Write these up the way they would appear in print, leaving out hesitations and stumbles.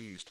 teased.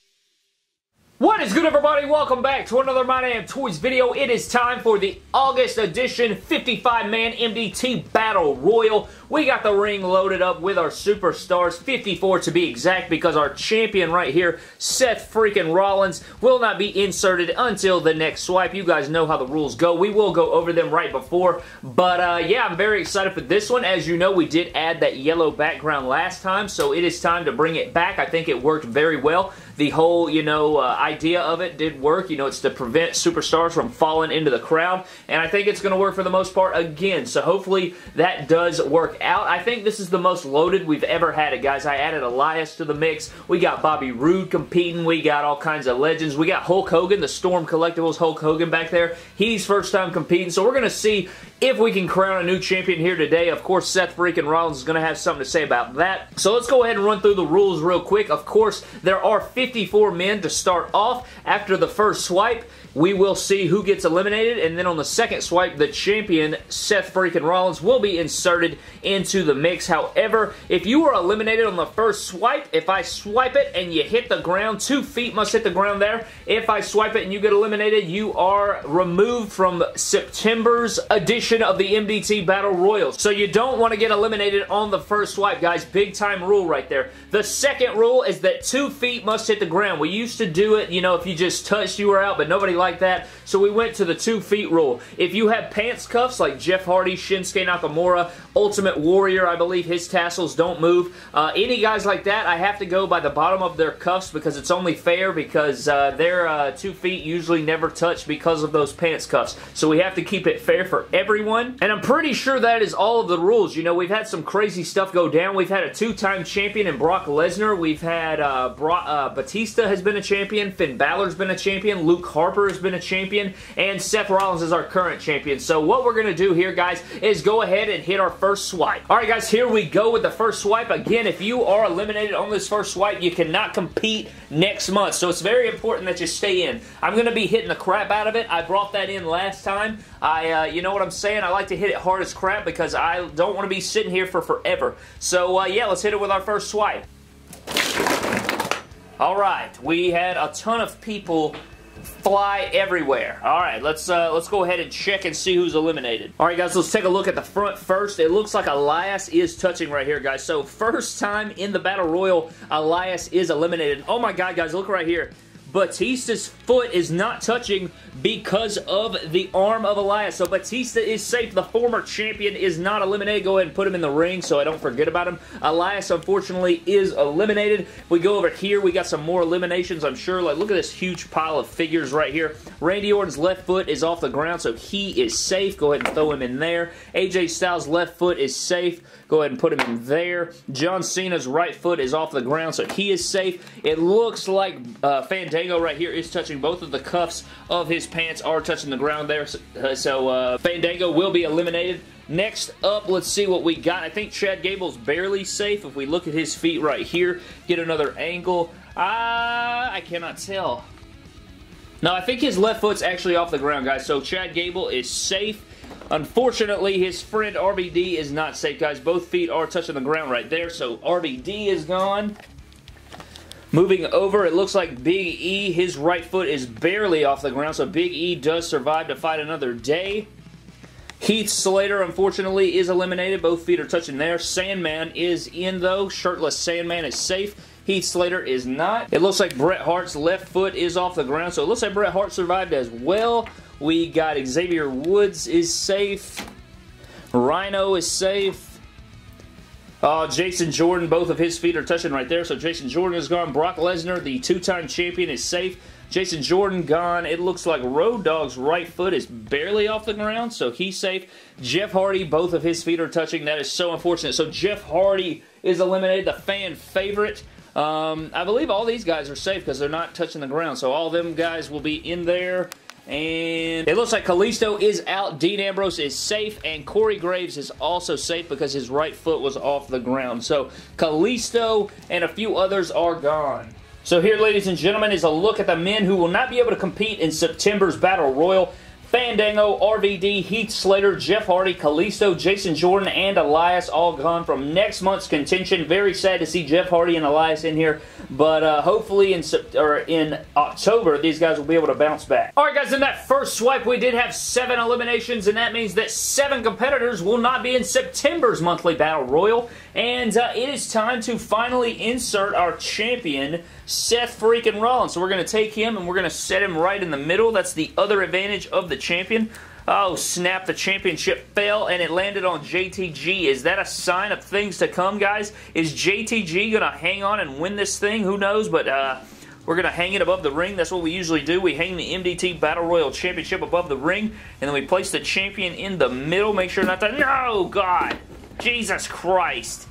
What is good, everybody? Welcome back to another My Damn Toys video. It is time for the August edition 55-man MDT Battle Royal. We got the ring loaded up with our superstars, 54 to be exact, because our champion right here, Seth freaking Rollins, will not be inserted until the next swipe. You guys know how the rules go. We will go over them right before, but yeah, I'm very excited for this one. As you know, we did add that yellow background last time, so it is time to bring it back. I think it worked very well. The whole, you know, idea of it did work. You know, it's to prevent superstars from falling into the crowd, and I think it's going to work for the most part again, so hopefully that does work out. I think this is the most loaded we've ever had it, guys. I added Elias to the mix. We got Bobby Roode competing. We got all kinds of legends. We got Hulk Hogan, the Storm Collectibles Hulk Hogan back there. He's first time competing, so we're going to see if we can crown a new champion here today. Of course, Seth freaking Rollins is going to have something to say about that. So let's go ahead and run through the rules real quick. Of course, there are 54 men to start off. After the first swipe, we will see who gets eliminated, and then on the second swipe, the champion, Seth freaking Rollins, will be inserted into the mix. However, if you are eliminated on the first swipe, if I swipe it and you hit the ground, 2 feet must hit the ground there. If I swipe it and you get eliminated, you are removed from September's edition of the MDT Battle Royal. So you don't want to get eliminated on the first swipe, guys. Big time rule right there. The second rule is that 2 feet must hit the ground. We used to do it, you know, if you just touched, you were out, but nobody like that, so we went to the 2 feet rule. If you have pants cuffs like Jeff Hardy, Shinsuke Nakamura, Ultimate Warrior, I believe his tassels don't move, any guys like that, I have to go by the bottom of their cuffs because it's only fair, because their 2 feet usually never touch because of those pants cuffs, so we have to keep it fair for everyone. And I'm pretty sure that is all of the rules. You know, we've had some crazy stuff go down. We've had a two-time champion in Brock Lesnar. We've had Batista has been a champion, Finn Balor's been a champion, Luke Harper has been a champion, and Seth Rollins is our current champion. So what we're going to do here, guys, is go ahead and hit our first swipe. Alright, guys, here we go with the first swipe. Again, if you are eliminated on this first swipe, you cannot compete next month, so it's very important that you stay in. I'm going to be hitting the crap out of it. I brought that in last time. I you know what I'm saying? I like to hit it hard as crap because I don't want to be sitting here for forever. So yeah, let's hit it with our first swipe. Alright, we had a ton of people fly everywhere. All right, let's go ahead and check and see who's eliminated. All right, guys, let's take a look at the front first. It looks like Elias is touching right here, guys. So first time in the Battle Royal, Elias is eliminated. Oh my God, guys, look right here. Batista's foot is not touching because of the arm of Elias. So Batista is safe. The former champion is not eliminated. Go ahead and put him in the ring so I don't forget about him. Elias, unfortunately, is eliminated. If we go over here, we got some more eliminations, I'm sure. Like, look at this huge pile of figures right here. Randy Orton's left foot is off the ground, so he is safe. Go ahead and throw him in there. AJ Styles' left foot is safe. Go ahead and put him in there. John Cena's right foot is off the ground, so he is safe. It looks like Fandango right here is touching. Both of the cuffs of his pants are touching the ground there, so Fandango will be eliminated. Next up, let's see what we got. I think Chad Gable's barely safe. If we look at his feet right here, get another angle. I cannot tell. No, I think his left foot's actually off the ground, guys, so Chad Gable is safe. Unfortunately, his friend RVD is not safe, guys. Both feet are touching the ground right there, so RVD is gone. Moving over, it looks like Big E, his right foot is barely off the ground, so Big E does survive to fight another day. Heath Slater, unfortunately, is eliminated. Both feet are touching there. Sandman is in, though. Shirtless Sandman is safe. Heath Slater is not. It looks like Bret Hart's left foot is off the ground, so it looks like Bret Hart survived as well. We got Xavier Woods is safe. Rhino is safe. Jason Jordan, both of his feet are touching right there, so Jason Jordan is gone. Brock Lesnar, the two-time champion, is safe. Jason Jordan gone. It looks like Road Dogg's right foot is barely off the ground, so he's safe. Jeff Hardy, both of his feet are touching. That is so unfortunate. So Jeff Hardy is eliminated, the fan favorite. I believe all these guys are safe because they're not touching the ground, so all them guys will be in there. And it looks like Kalisto is out, Dean Ambrose is safe, and Corey Graves is also safe because his right foot was off the ground. So Kalisto and a few others are gone. So here, ladies and gentlemen, is a look at the men who will not be able to compete in September's Battle Royal. Fandango, RVD, Heath Slater, Jeff Hardy, Kalisto, Jason Jordan, and Elias all gone from next month's contention. Very sad to see Jeff Hardy and Elias in here, but hopefully in October, these guys will be able to bounce back. Alright guys, in that first swipe, we did have 7 eliminations, and that means that 7 competitors will not be in September's monthly Battle Royal, and it is time to finally insert our champion, Seth freaking Rollins. So we're going to take him, and we're going to set him right in the middle. That's the other advantage of the champion. Oh snap, the championship fell and it landed on JTG. Is that a sign of things to come, guys? Is JTG gonna hang on and win this thing? Who knows, but we're gonna hang it above the ring. That's what we usually do. We hang the MDT Battle Royal Championship above the ring, and then we place the champion in the middle. Make sure not to... No, God! Jesus Christ!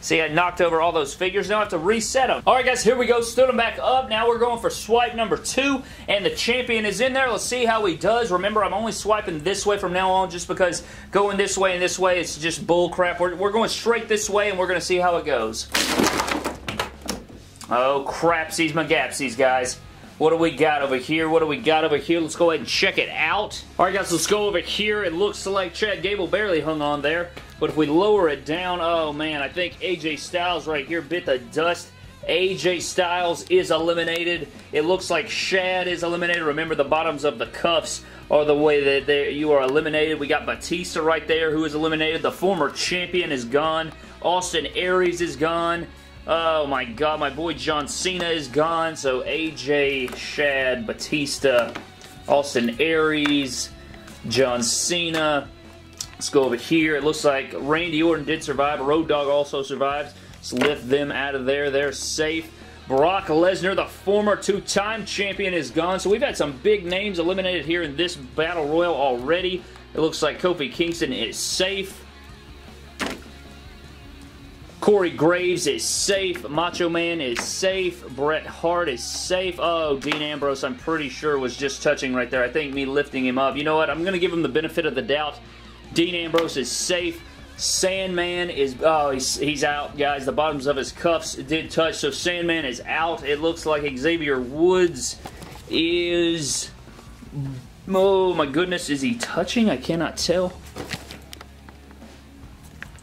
See, I knocked over all those figures. Now I have to reset them. Alright guys, here we go. Stood them back up. Now we're going for swipe number 2. And the champion is in there. Let's see how he does. Remember, I'm only swiping this way from now on just because going this way and this way is just bull crap. We're going straight this way, and we're going to see how it goes. Oh, crapsies magapsies, guys. What do we got over here? What do we got over here? Let's go ahead and check it out. Alright guys, let's go over here. It looks like Chad Gable barely hung on there. But if we lower it down, oh man, I think AJ Styles right here bit the dust. AJ Styles is eliminated. It looks like Shad is eliminated. Remember, the bottoms of the cuffs are the way that you are eliminated. We got Batista right there, who is eliminated. The former champion is gone. Austin Aries is gone. Oh my God, my boy John Cena is gone. So AJ, Shad, Batista, Austin Aries, John Cena. Let's go over here. It looks like Randy Orton did survive. Road Dogg also survives. Let's lift them out of there. They're safe. Brock Lesnar, the former two-time champion, is gone. So we've had some big names eliminated here in this Battle Royal already. It looks like Kofi Kingston is safe. Corey Graves is safe. Macho Man is safe. Bret Hart is safe. Oh, Dean Ambrose, I'm pretty sure, was just touching right there. I think me lifting him up. You know what? I'm going to give him the benefit of the doubt. Dean Ambrose is safe. Sandman is... Oh, he's out, guys. The bottoms of his cuffs did touch, so Sandman is out. It looks like Xavier Woods is... Oh, my goodness. Is he touching? I cannot tell.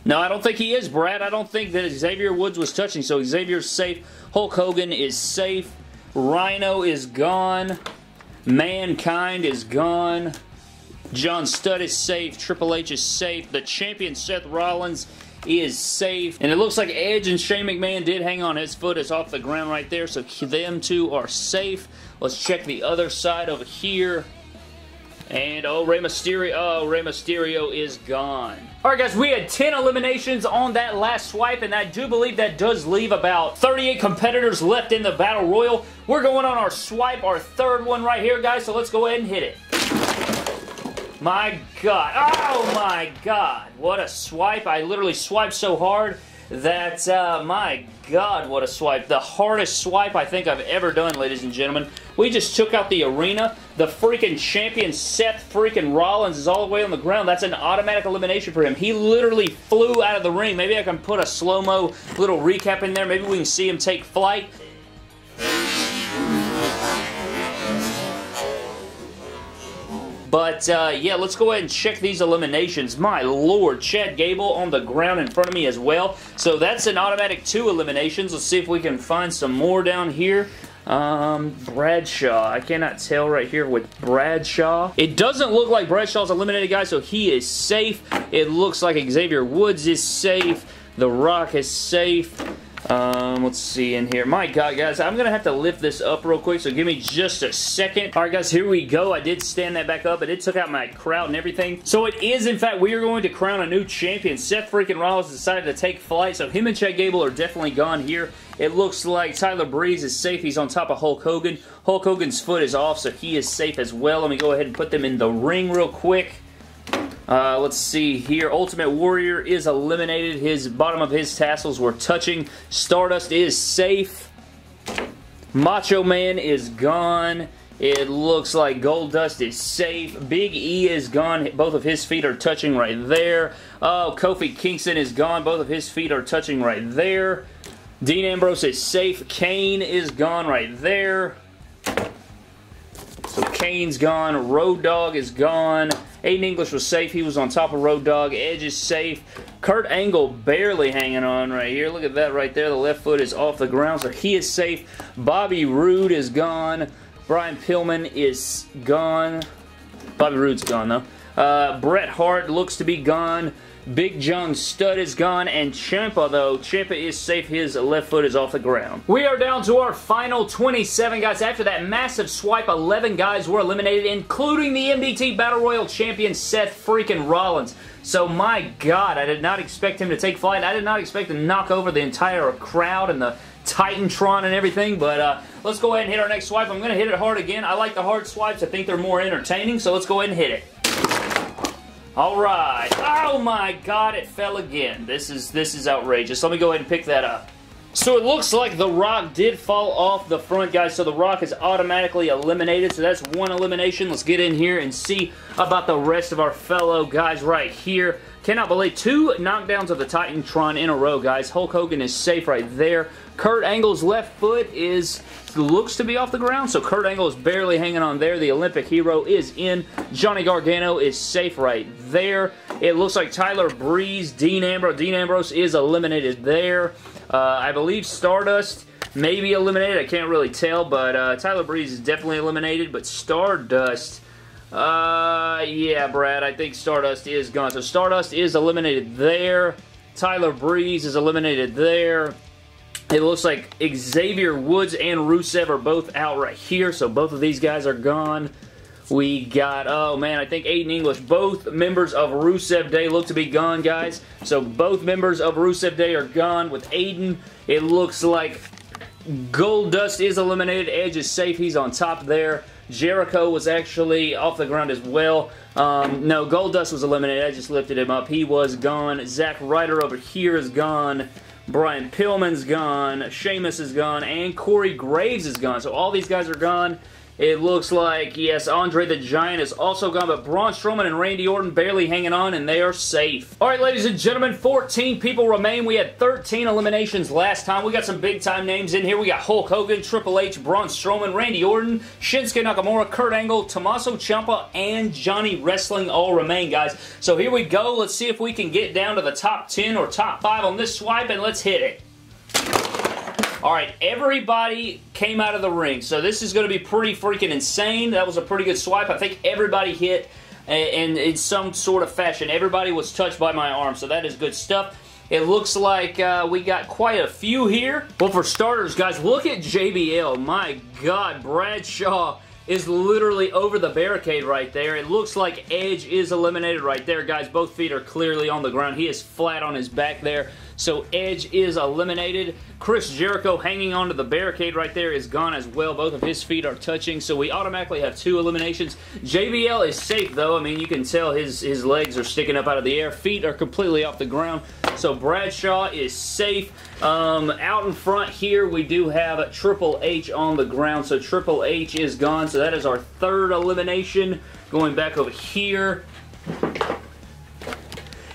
No, I don't think he is, Brad. I don't think that Xavier Woods was touching, so Xavier's safe. Hulk Hogan is safe. Rhino is gone. Mankind is gone. John Studd is safe. Triple H is safe. The champion, Seth Rollins, is safe. And it looks like Edge and Shane McMahon did hang on. His foot is off the ground right there, so them two are safe. Let's check the other side over here. And Rey Mysterio is gone. Alright guys, we had 10 eliminations on that last swipe, and I do believe that does leave about 38 competitors left in the Battle Royal. We're going on our swipe, our third one right here, guys, so let's go ahead and hit it. My God. Oh, my God. What a swipe. I literally swiped so hard that, my God, what a swipe. The hardest swipe I think I've ever done, ladies and gentlemen. We just took out the arena. The freaking champion, Seth freaking Rollins, is all the way on the ground. That's an automatic elimination for him. He literally flew out of the ring. Maybe I can put a slow-mo little recap in there. Maybe we can see him take flight. But, yeah, let's go ahead and check these eliminations. My Lord, Chad Gable on the ground in front of me as well. So that's an automatic 2 eliminations. Let's see if we can find some more down here. Bradshaw. I cannot tell right here with Bradshaw. It doesn't look like Bradshaw's eliminated, guys, so he is safe. It looks like Xavier Woods is safe. The Rock is safe. Let's see in here. My God, guys, I'm going to have to lift this up real quick, so give me just a second. All right, guys, here we go. I did stand that back up, but it took out my crowd and everything. So it is, in fact, we are going to crown a new champion. Seth freaking Rollins decided to take flight, so him and Chad Gable are definitely gone here. It looks like Tyler Breeze is safe. He's on top of Hulk Hogan. Hulk Hogan's foot is off, so he is safe as well. Let me go ahead and put them in the ring real quick. Let's see here. Ultimate Warrior is eliminated. His bottom of his tassels were touching. Stardust is safe. Macho Man is gone. It looks like Goldust is safe. Big E is gone. Both of his feet are touching right there. Oh, Kofi Kingston is gone. Both of his feet are touching right there. Dean Ambrose is safe. Kane is gone right there. So Kane's gone. Road Dogg is gone. Aiden English was safe. He was on top of Road Dogg. Edge is safe. Kurt Angle barely hanging on right here. Look at that right there. The left foot is off the ground, so he is safe. Bobby Roode is gone. Brian Pillman is gone. Bobby Roode's gone, though. Bret Hart looks to be gone. Big John Studd is gone, and Ciampa, though, Ciampa is safe. His left foot is off the ground. We are down to our final 27 guys. After that massive swipe, 11 guys were eliminated, including the MDT Battle Royal champion Seth freaking Rollins. So, my God, I did not expect him to take flight. I did not expect to knock over the entire crowd and the Titantron and everything, but let's go ahead and hit our next swipe. I'm going to hit it hard again. I like the hard swipes. I think they're more entertaining, so let's go ahead and hit it. All right. Oh, my God, it fell again. This is outrageous. Let me go ahead and pick that up. So it looks like The Rock did fall off the front, guys. So The Rock is automatically eliminated. So that's one elimination. Let's get in here and see about the rest of our fellow guys right here. Cannot believe two knockdowns of the Titantron in a row, guys. Hulk Hogan is safe right there. Kurt Angle's left foot looks to be off the ground, so Kurt Angle is barely hanging on there. The Olympic hero is in. Johnny Gargano is safe right there. It looks like Tyler Breeze, Dean Ambrose is eliminated there. I believe Stardust may be eliminated. I can't really tell, but Tyler Breeze is definitely eliminated, but Stardust... yeah, Brad, I think Stardust is gone. So Stardust is eliminated there. Tyler Breeze is eliminated there. It looks like Xavier Woods and Rusev are both out right here, so both of these guys are gone. We got, oh man, I think Aiden English. Both members of Rusev Day look to be gone, guys. So both members of Rusev Day are gone. With Aiden, it looks like Goldust is eliminated. Edge is safe. He's on top there. Jericho was actually off the ground as well. No, Goldust was eliminated. I just lifted him up. He was gone. Zack Ryder over here is gone. Brian Pillman's gone. Sheamus is gone. And Corey Graves is gone. So all these guys are gone. It looks like, yes, Andre the Giant is also gone, but Braun Strowman and Randy Orton barely hanging on, and they are safe. All right, ladies and gentlemen, 14 people remain. We had 13 eliminations last time. We got some big-time names in here. We got Hulk Hogan, Triple H, Braun Strowman, Randy Orton, Shinsuke Nakamura, Kurt Angle, Tommaso Ciampa, and Johnny Wrestling all remain, guys. So here we go. Let's see if we can get down to the top 10 or top 5 on this swipe, and let's hit it. All right, everybody came out of the ring, so this is going to be pretty freaking insane. That was a pretty good swipe. I think everybody hit in some sort of fashion. Everybody was touched by my arm, so that is good stuff. It looks like we got quite a few here. Well, for starters, guys, look at JBL. My God, Bradshaw is literally over the barricade right there. It looks like Edge is eliminated right there, guys. Both feet are clearly on the ground. He is flat on his back there, so Edge is eliminated. Chris Jericho hanging onto the barricade right there is gone as well. Both of his feet are touching, so we automatically have two eliminations. JBL is safe, though. I mean, you can tell his legs are sticking up out of the air. Feet are completely off the ground, so Bradshaw is safe. Out in front here, we do have a Triple H on the ground, so Triple H is gone. So that is our third elimination. Going back over here,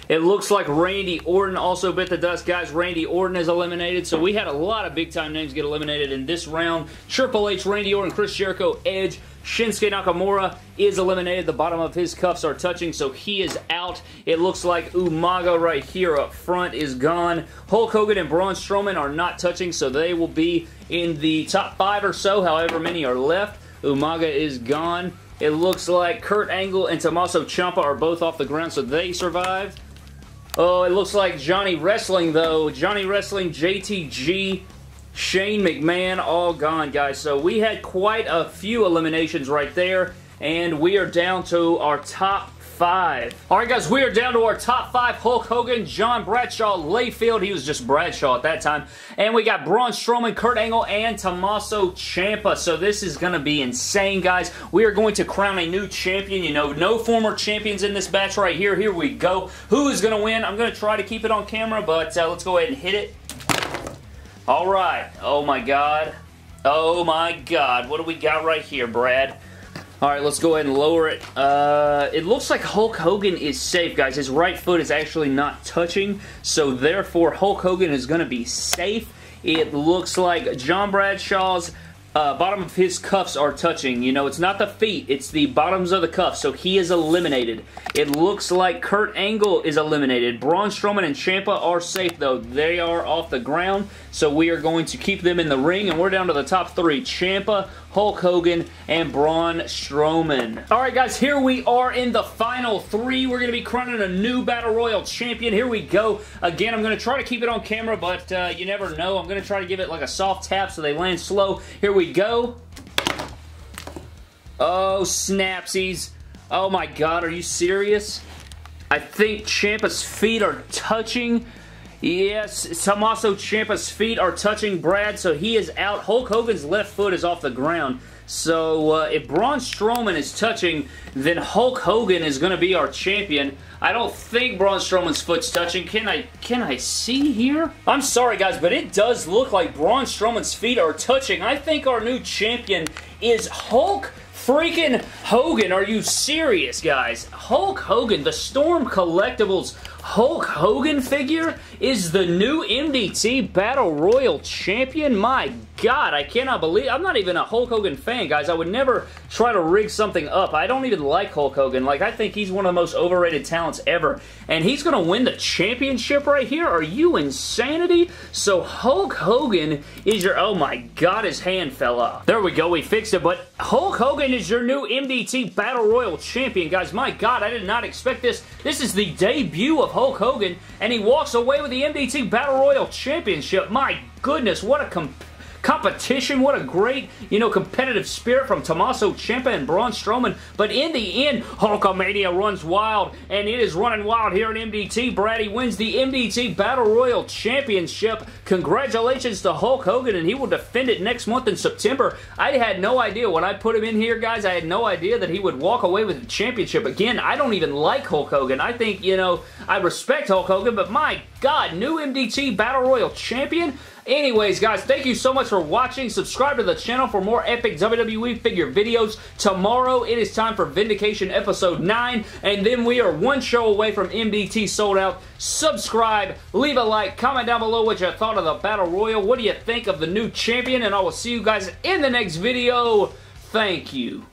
it looks like Randy Orton also bit the dust, guys. Randy Orton is eliminated. So we had a lot of big-time names get eliminated in this round. Triple H, Randy Orton, Chris Jericho, Edge, Shinsuke Nakamura is eliminated. The bottom of his cuffs are touching, so he is out. It looks like Umaga right here up front is gone. Hulk Hogan and Braun Strowman are not touching, so they will be in the top 5 or so, however many are left. Umaga is gone. It looks like Kurt Angle and Tommaso Ciampa are both off the ground, so they survived. Oh, it looks like Johnny Wrestling, though. Johnny Wrestling, JTG, Shane McMahon, all gone, guys. So we had quite a few eliminations right there, and we are down to our top 5. All right, guys, we are down to our top 5. Hulk Hogan, John Bradshaw, Layfield. He was just Bradshaw at that time. And we got Braun Strowman, Kurt Angle, and Tommaso Ciampa. So this is going to be insane, guys. We are going to crown a new champion. You know, no former champions in this batch right here. Here we go. Who is going to win? I'm going to try to keep it on camera, but let's go ahead and hit it. All right. Oh, my God. Oh, my God. What do we got right here, Brad? All right, let's go ahead and lower it. It looks like Hulk Hogan is safe, guys. His right foot is actually not touching, so therefore Hulk Hogan is going to be safe. It looks like John Bradshaw's bottom of his cuffs are touching. You know, it's not the feet, it's the bottoms of the cuffs, so he is eliminated. It looks like Kurt Angle is eliminated. Braun Strowman and Ciampa are safe, though. They are off the ground, so we are going to keep them in the ring, and we're down to the top three. Ciampa, Hulk Hogan, and Braun Strowman. Alright guys, here we are in the final three. We're going to be crowning a new Battle Royal champion. Here we go. Again, I'm going to try to keep it on camera, but you never know. I'm going to try to give it like a soft tap so they land slow. Here we go. Oh, snapsies. Oh my god, are you serious? I think Ciampa's feet are touching. Yes, Tommaso Ciampa's feet are touching Brad, so he is out. Hulk Hogan's left foot is off the ground. So if Braun Strowman is touching, then Hulk Hogan is going to be our champion. I don't think Braun Strowman's foot's touching. Can I see here? I'm sorry, guys, but it does look like Braun Strowman's feet are touching. I think our new champion is Hulk freaking Hogan. Are you serious, guys? Hulk Hogan, the Storm Collectibles Hulk Hogan figure is the new MDT Battle Royal champion. My god, I cannot believe. I'm not even a Hulk Hogan fan, guys. I would never try to rig something up. I don't even like Hulk Hogan. Like, I think he's one of the most overrated talents ever. And he's going to win the championship right here? Are you insanity? So Hulk Hogan is your... Oh my god, his hand fell off. There we go, we fixed it. But Hulk Hogan is your new MDT Battle Royal champion, guys. My god, I did not expect this. This is the debut of Hulk Hogan, and he walks away with the MDT Battle Royal Championship. My goodness, what a competition. What a great, you know, competitive spirit from Tommaso Ciampa and Braun Strowman. But in the end, Hulkamania runs wild, and it is running wild here in MDT. Brady wins the MDT Battle Royal Championship. Congratulations to Hulk Hogan, and he will defend it next month in September. I had no idea when I put him in here, guys. I had no idea that he would walk away with the championship. Again, I don't even like Hulk Hogan. I think, you know, I respect Hulk Hogan, but my god, new MDT Battle Royal Champion? Anyways, guys, thank you so much for watching. Subscribe to the channel for more epic WWE figure videos. Tomorrow, it is time for Vindication Episode 9, and then we are one show away from MDT sold out. Subscribe, leave a like, comment down below what you thought of the Battle Royal. What do you think of the new champion? And I will see you guys in the next video. Thank you.